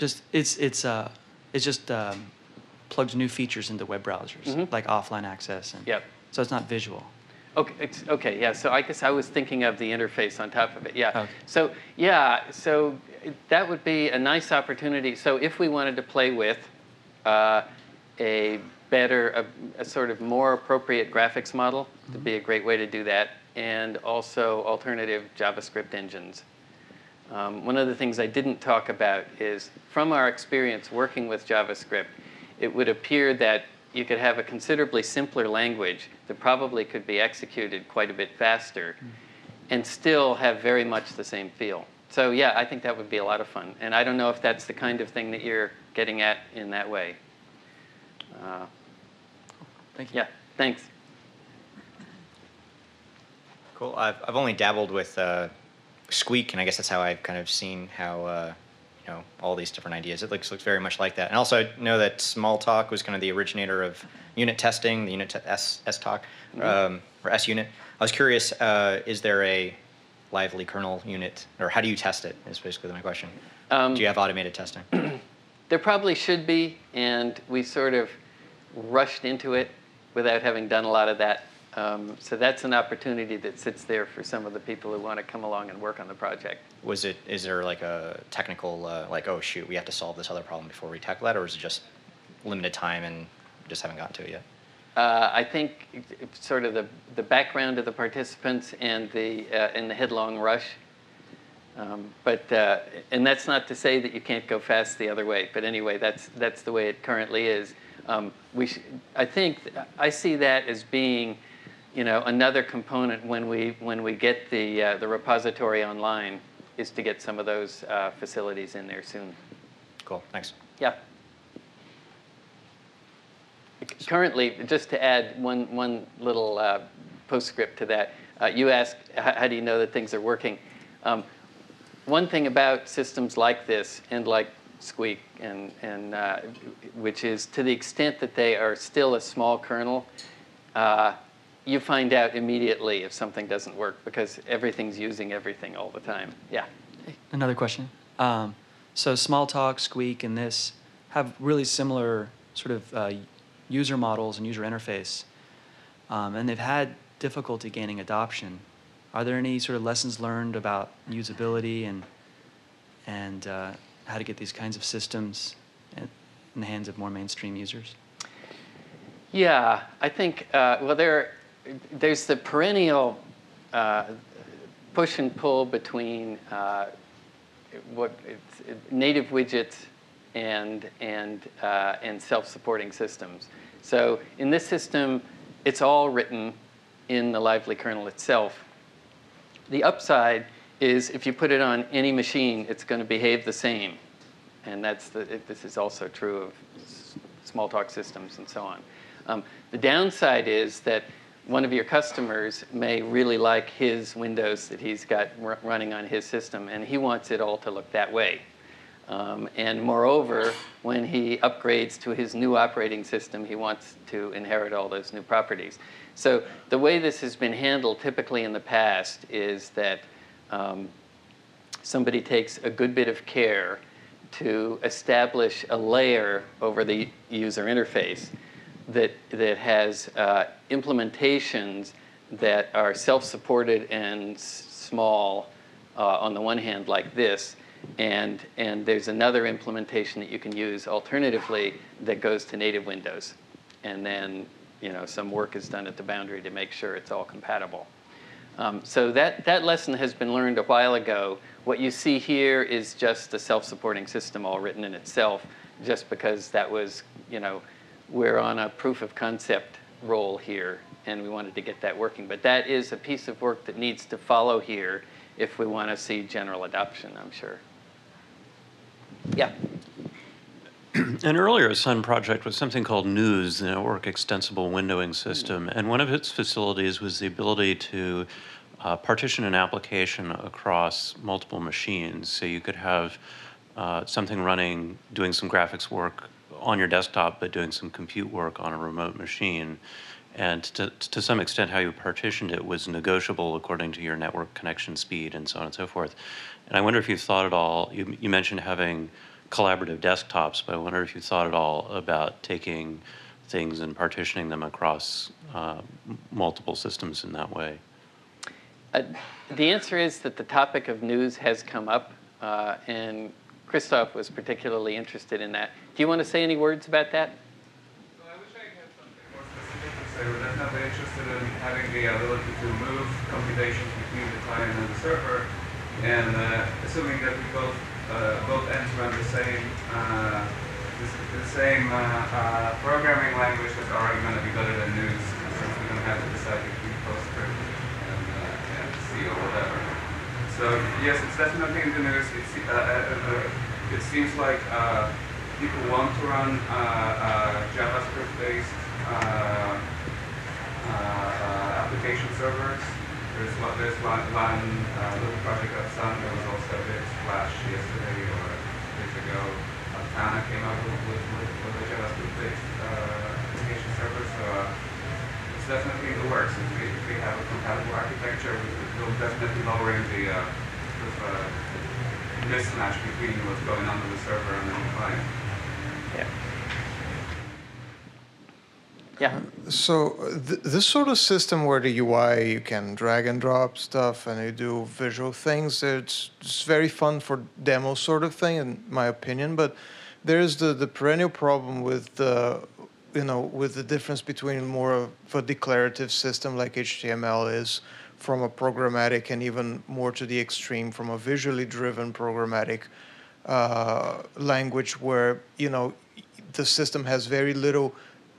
Just it's it's uh, it's just um, plugs new features into web browsers, mm-hmm. like offline access, and yep. so it's not visual. Okay, it's, okay, yeah, so I guess I was thinking of the interface on top of it, yeah. Okay. So, yeah, so that would be a nice opportunity. So if we wanted to play with uh, a better, a, a sort of more appropriate graphics model, mm-hmm. it'd be a great way to do that, and also alternative JavaScript engines. Um, one of the things I didn't talk about is from our experience working with JavaScript, it would appear that you could have a considerably simpler language that probably could be executed quite a bit faster and still have very much the same feel. So yeah, I think that would be a lot of fun. And I don't know if that's the kind of thing that you're getting at in that way. Uh, Thank you. Yeah, thanks. Cool. I've, I've only dabbled with uh, Squeak, and I guess that's how I've kind of seen how uh, you know, all these different ideas. It looks, looks very much like that. And also, I know that Smalltalk was kind of the originator of unit testing, the unit te S, S talk, mm-hmm. um, or S unit. I was curious, uh, is there a lively kernel unit, or how do you test it, is basically my question. Um, do you have automated testing? There probably should be, and we sort of rushed into it without having done a lot of that. Um, so that's an opportunity that sits there for some of the people who want to come along and work on the project. Was it, is there like a technical, uh, like, oh shoot, we have to solve this other problem before we tackle that, or is it just limited time and just haven't gotten to it yet? Uh, I think sort of the, the background of the participants and the, uh, and the headlong rush. Um, but, uh, and that's not to say that you can't go fast the other way, but anyway, that's, that's the way it currently is. Um, we sh I think, th I see that as being, you know, another component when we when we get the uh, the repository online is to get some of those uh, facilities in there soon. Cool. Thanks. Yeah. Currently, just to add one one little uh, postscript to that, uh, you asked how do you know that things are working. Um, one thing about systems like this and like Squeak and and uh, which is to the extent that they are still a small kernel. Uh, You find out immediately if something doesn't work because everything's using everything all the time. Yeah. Another question. Um, so Smalltalk, Squeak, and this have really similar sort of uh, user models and user interface, um, and they've had difficulty gaining adoption. Are there any sort of lessons learned about usability and and uh, how to get these kinds of systems in the hands of more mainstream users? Yeah, I think uh, well there. There's the perennial uh, push and pull between uh, what it's, it, native widgets and and uh, and self-supporting systems. So in this system, it's all written in the Lively kernel itself. The upside is if you put it on any machine, it's going to behave the same, and that's the, it, this is also true of Smalltalk systems and so on. Um, the downside is that one of your customers may really like his Windows that he's got r running on his system, and he wants it all to look that way. Um, and moreover, when he upgrades to his new operating system, he wants to inherit all those new properties. So the way this has been handled typically in the past is that um, somebody takes a good bit of care to establish a layer over the user interface that, that has uh, implementations that are self-supported and small uh, on the one hand, like this, and, and there's another implementation that you can use alternatively that goes to native Windows. And then you know, some work is done at the boundary to make sure it's all compatible. Um, so that, that lesson has been learned a while ago. What you see here is just a self-supporting system all written in itself, just because that was, you know, we're on a proof of concept roll here, and we wanted to get that working. But that is a piece of work that needs to follow here if we want to see general adoption, I'm sure. Yeah? An earlier Sun project was something called NEWS, the Network Extensible Windowing System. Mm-hmm. And one of its facilities was the ability to uh, partition an application across multiple machines. So you could have uh, something running, doing some graphics work on your desktop, but doing some compute work on a remote machine. And to, to some extent, how you partitioned it was negotiable according to your network connection speed and so on and so forth. And I wonder if you've thought at all, you, you mentioned having collaborative desktops, but I wonder if you thought at all about taking things and partitioning them across uh, multiple systems in that way. Uh, the answer is that the topic of NEWS has come up, uh, and Christoph was particularly interested in that. Do you want to say any words about that? So I wish I had something more specific to say. We're definitely interested in having the ability to move computations between the client and the server, and uh, assuming that we both uh, both ends run the same uh, the, the same uh, uh, programming language, that's already going to be better than NEWS, since we don't have to decide between PostScript and, uh, and C or whatever. So yes, it's definitely in the news. It's, uh, uh, it seems like uh, people want to run uh, uh, JavaScript-based uh, uh, application servers. There's one, there's one, one uh, little project at Sun. There was also a big splash yesterday or days ago. Altana came out with, with, with a JavaScript-based uh, application server. So uh, it's definitely in the works. If we, if we have a compatible architecture, we'll definitely lowering the uh, sort of, uh, mismatch between what's going on with the server and the client. Yeah. Yeah. Uh, so th this sort of system where the U I, you can drag and drop stuff and you do visual things, it's, it's very fun for demo sort of thing, in my opinion. But there is the, the perennial problem with the, you know, with the difference between more of a declarative system like H T M L is, from a programmatic, and even more to the extreme from a visually driven programmatic uh, language, where you know the system has very little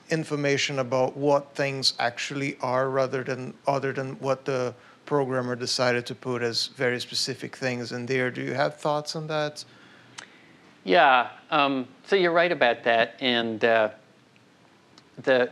information about what things actually are, rather than other than what the programmer decided to put as very specific things in there. Do you have thoughts on that? Yeah. Um, so you're right about that, and uh, the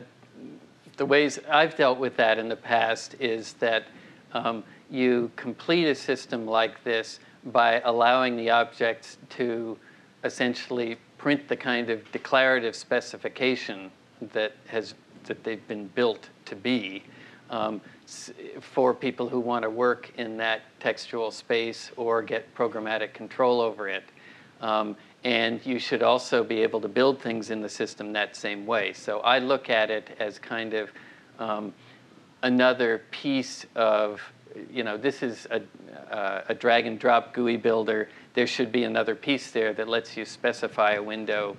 the ways I've dealt with that in the past is that. Um, you complete a system like this by allowing the objects to essentially print the kind of declarative specification that has that they've been built to be um, for people who want to work in that textual space or get programmatic control over it. Um, and you should also be able to build things in the system that same way. So I look at it as kind of um, another piece of, you know, this is a, uh, a drag and drop G U I builder. There should be another piece there that lets you specify a window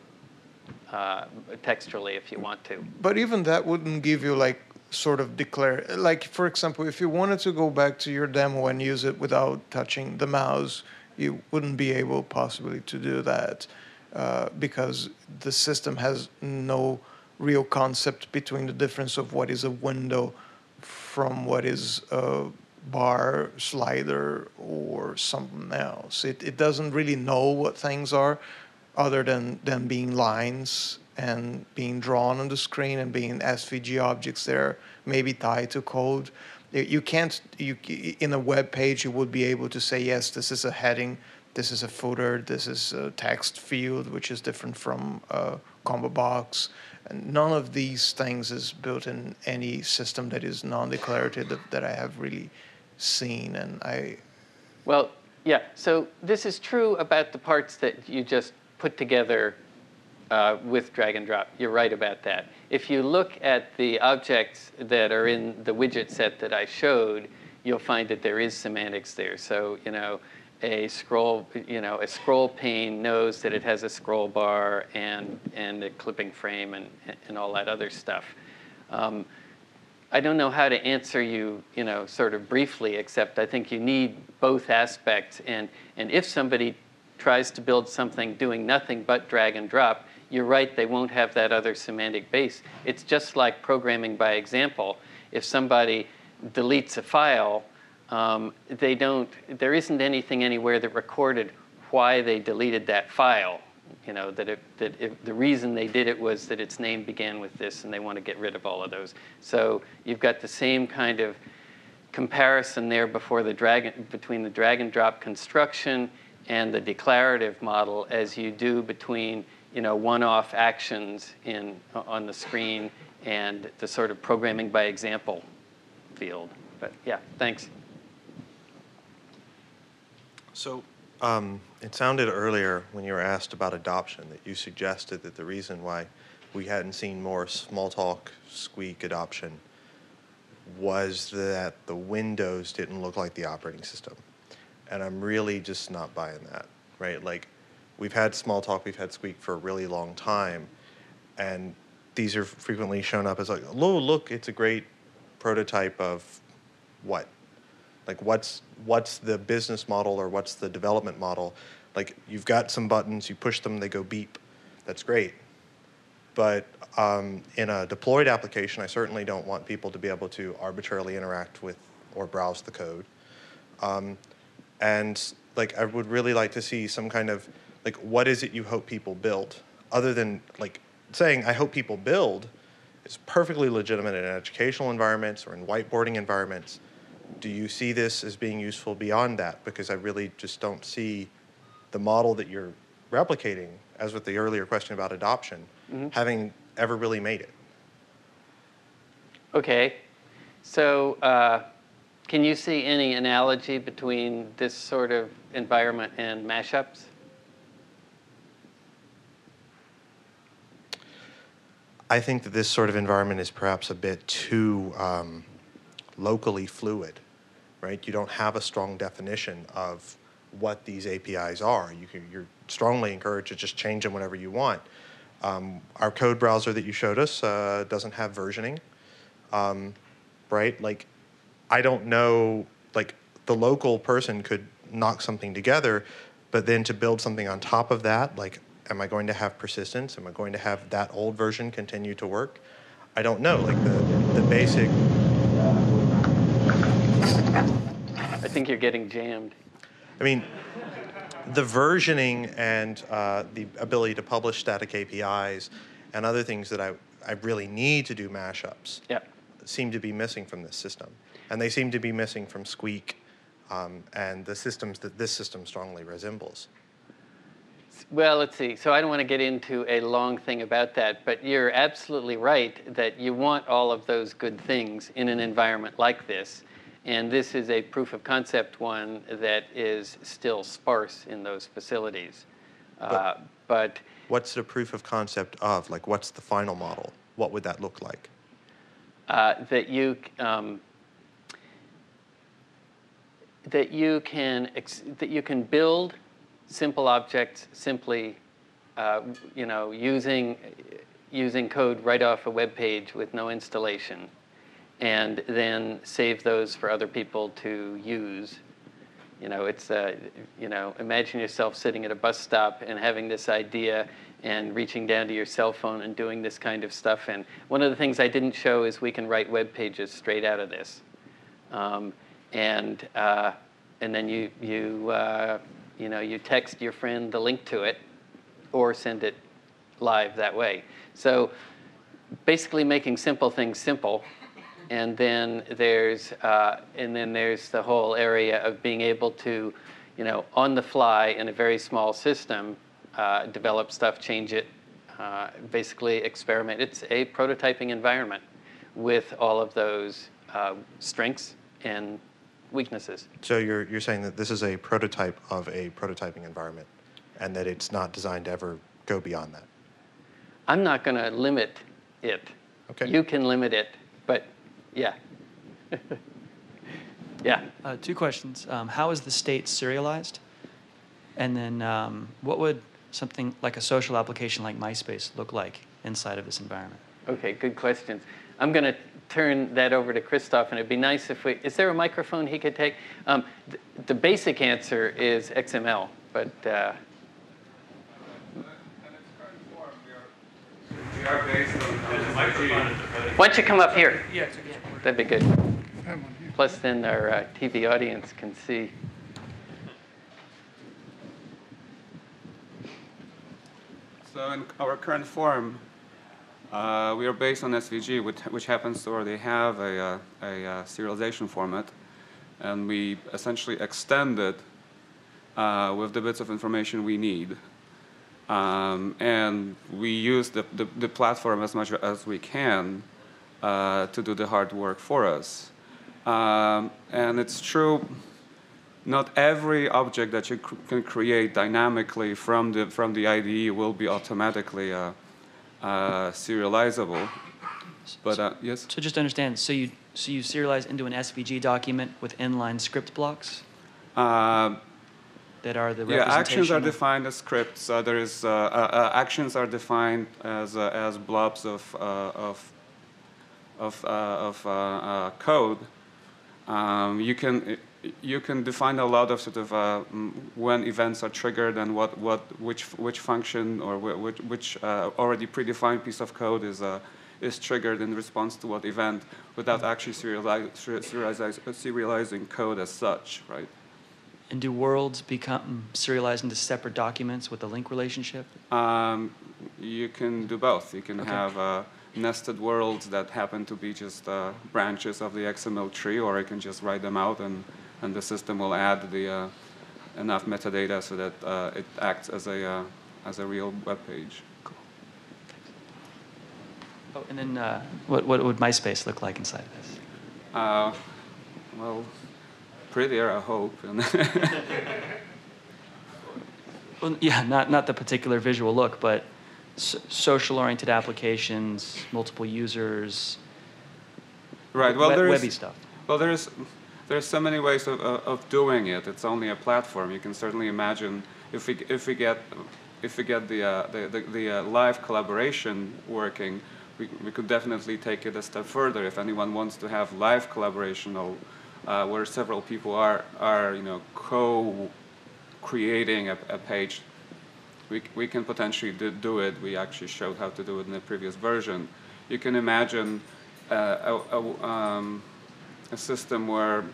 uh, textually if you want to. But even that wouldn't give you like sort of declare, like for example, if you wanted to go back to your demo and use it without touching the mouse, you wouldn't be able possibly to do that uh, because the system has no real concept between the difference of what is a window from what is a bar, slider, or something else. It, it doesn't really know what things are other than, than being lines and being drawn on the screen and being S V G objects there, maybe tied to code. You can't, you, in a web page, you would be able to say, yes, this is a heading, this is a footer, this is a text field, which is different from a combo box. And none of these things is built in any system that is non-declarative that, that I have really seen. And I... Well, yeah, so this is true about the parts that you just put together Uh, with drag and drop. You're right about that. If you look at the objects that are in the widget set that I showed, you'll find that there is semantics there. So, you know, a scroll, you know, a scroll pane knows that it has a scroll bar and and a clipping frame and and all that other stuff. Um, I don't know how to answer you, you know, sort of briefly, except I think you need both aspects. And and if somebody tries to build something doing nothing but drag and drop, you're right, they won't have that other semantic base. It's just like programming by example. If somebody deletes a file, um, they don't, there isn't anything anywhere that recorded why they deleted that file. You know, that, it, that it, the reason they did it was that its name began with this and they want to get rid of all of those. So you've got the same kind of comparison there before the drag, between the drag and drop construction and the declarative model as you do between, you know, one-off actions in on the screen and the sort of programming by example field. But yeah, thanks. So um, it sounded earlier when you were asked about adoption that you suggested that the reason why we hadn't seen more Smalltalk, Squeak adoption was that the windows didn't look like the operating system. And I'm really just not buying that, right? Like, we've had Smalltalk, we've had Squeak for a really long time, and these are frequently shown up as like, oh, look, it's a great prototype of what? Like, what's what's the business model or what's the development model? Like, you've got some buttons, you push them, they go beep. That's great. But um, in a deployed application, I certainly don't want people to be able to arbitrarily interact with or browse the code. Um, and, like, I would really like to see some kind of, like, what is it you hope people build? Other than, like, saying, I hope people build is perfectly legitimate in educational environments or in whiteboarding environments. Do you see this as being useful beyond that? Because I really just don't see the model that you're replicating, as with the earlier question about adoption, mm-hmm. having ever really made it. Okay. So uh, can you see any analogy between this sort of environment and mashups? I think that this sort of environment is perhaps a bit too um, locally fluid, right? You don't have a strong definition of what these A P Is are. You can, you're strongly encouraged to just change them whenever you want. Um, our code browser that you showed us uh, doesn't have versioning, um, right? Like, I don't know, like, the local person could knock something together, but then to build something on top of that, like, am I going to have persistence? Am I going to have that old version continue to work? I don't know. Like the, the basic... I think you're getting jammed. I mean, the versioning and uh, the ability to publish static A P Is and other things that I, I really need to do mashups yep. seem to be missing from this system. And they seem to be missing from Squeak um, and the systems that this system strongly resembles. Well, let's see. So I don't want to get into a long thing about that, but you're absolutely right that you want all of those good things in an environment like this. And this is a proof of concept one that is still sparse in those facilities. But, uh, but what's the proof of concept of? Like, what's the final model? What would that look like? Uh, that you... Um, that you can ex that you can build simple objects simply, uh, you know, using using code right off a web page with no installation, and then save those for other people to use. You know, it's uh, you know, imagine yourself sitting at a bus stop and having this idea and reaching down to your cell phone and doing this kind of stuff. And one of the things I didn't show is we can write web pages straight out of this, um, and uh, and then you you uh, you know, you text your friend the link to it, or send it live that way. So basically, making simple things simple. And then there's uh, and then there's the whole area of being able to, you know, on the fly in a very small system, uh, develop stuff, change it, uh, basically experiment. It's a prototyping environment with all of those uh, strengths and weaknesses. So you're you're saying that this is a prototype of a prototyping environment, and that it's not designed to ever go beyond that. I'm not going to limit it. Okay. You can limit it, but. Yeah. Yeah. Uh, two questions. Um, how is the state serialized? And then um, what would something like a social application like MySpace look like inside of this environment? OK, good questions. I'm going to turn that over to Christoph. And it'd be nice if we, is there a microphone he could take? Um, th the basic answer is X M L. But uh, we are based on S V G. Why don't you come up here? Yes, yeah, that'd be good. Plus, then our uh, T V audience can see. So, in our current form, uh, we are based on S V G, which, which happens to already have a, a, a serialization format, and we essentially extend it uh, with the bits of information we need. Um, and we use the, the, the platform as much as we can uh, to do the hard work for us. Um, and it's true, not every object that you cr can create dynamically from the, from the I D E will be automatically uh, uh, serializable. But uh, yes? So just to understand, so you, so you serialize into an S V G document with inline script blocks? Uh, That are the yeah, actions are defined as scripts. Uh, there is uh, uh, actions are defined as uh, as blobs of uh, of of, uh, of uh, uh, code. Um, you can you can define a lot of sort of uh, when events are triggered and what what which which function or which which uh, already predefined piece of code is uh, is triggered in response to what event without actually serialize, serialize, serializing code as such, right? And do worlds become serialized into separate documents with a link relationship? Um, you can do both. You can okay. have uh, nested worlds that happen to be just uh, branches of the X M L tree, or I can just write them out, and, and the system will add the uh, enough metadata so that uh, it acts as a uh, as a real web page. Cool. Oh, and then uh, what what would MySpace look like inside of this? Uh, well. Prettier, I hope. Well, yeah, not not the particular visual look, but so social-oriented applications, multiple users. Right. Well, we there webby is, stuff. Well, there's there's so many ways of uh, of doing it. It's only a platform. You can certainly imagine if we if we get if we get the uh, the the, the uh, live collaboration working, we we could definitely take it a step further. If anyone wants to have live collaboration, or Uh, where several people are are you know co-creating a, a page, we we can potentially do, do it. We actually showed how to do it in the previous version. You can imagine uh, a, a, um, a system where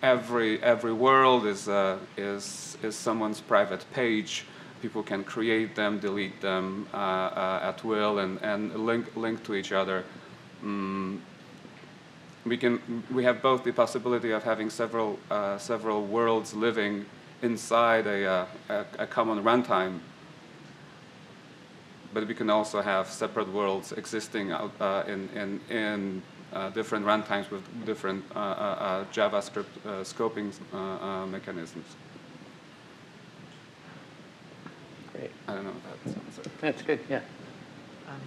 every every world is uh, is is someone's private page. People can create them, delete them uh, uh, at will, and and link link to each other. Mm. We can. We have both the possibility of having several uh, several worlds living inside a, uh, a a common runtime, but we can also have separate worlds existing out, uh, in in in uh, different runtimes with different uh, uh, JavaScript uh, scoping uh, uh, mechanisms. Great. I don't know if that sounds right. That's good. Yeah. Um,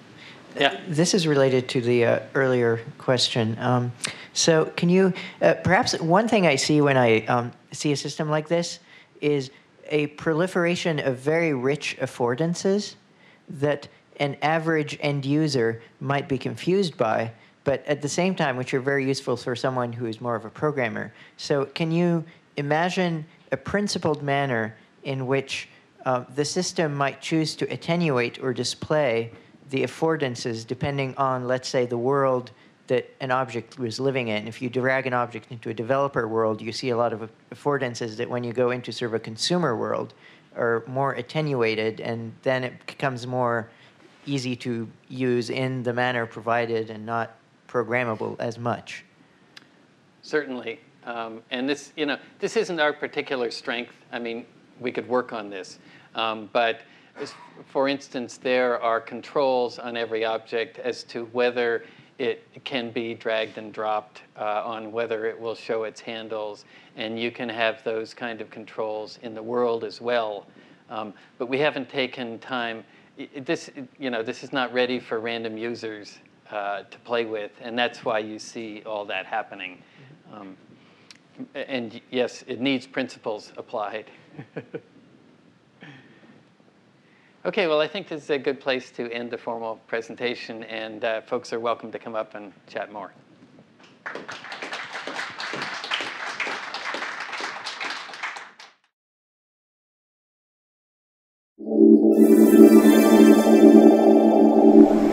Yeah. This is related to the uh, earlier question. Um, so can you, uh, perhaps one thing I see when I um, see a system like this is a proliferation of very rich affordances that an average end user might be confused by but at the same time, which are very useful for someone who is more of a programmer. So can you imagine a principled manner in which uh, the system might choose to attenuate or display the affordances depending on, let's say, the world that an object was living in? If you drag an object into a developer world, you see a lot of affordances that when you go into sort of a consumer world are more attenuated, and then it becomes more easy to use in the manner provided and not programmable as much. Certainly. Um, and this, you know, this isn't our particular strength. I mean, we could work on this. Um, but for instance, there are controls on every object as to whether it can be dragged and dropped, uh, on whether it will show its handles. And you can have those kind of controls in the world as well. Um, but we haven't taken time. This, you know, this is not ready for random users uh, to play with. And that's why you see all that happening. Um, and yes, it needs principles applied. OK, well, I think this is a good place to end the formal presentation. And uh, folks are welcome to come up and chat more. Thank you.